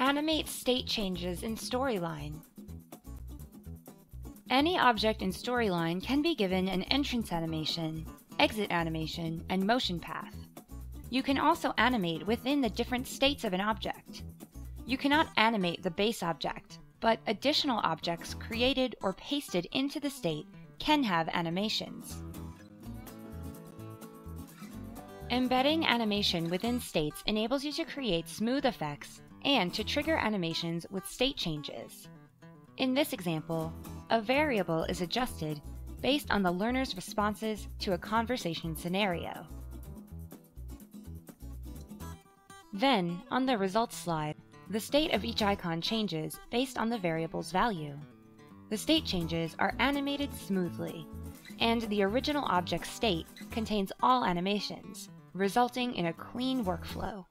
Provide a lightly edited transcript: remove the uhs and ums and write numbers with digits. Animate state changes in Storyline. Any object in Storyline can be given an entrance animation, exit animation, and motion path. You can also animate within the different states of an object. You cannot animate the base object, but additional objects created or pasted into the state can have animations. Embedding animation within states enables you to create smooth effects and to trigger animations with state changes. In this example, a variable is adjusted based on the learner's responses to a conversation scenario. Then, on the results slide, the state of each icon changes based on the variable's value. The state changes are animated smoothly, and the original object's state contains all animations, resulting in a clean workflow.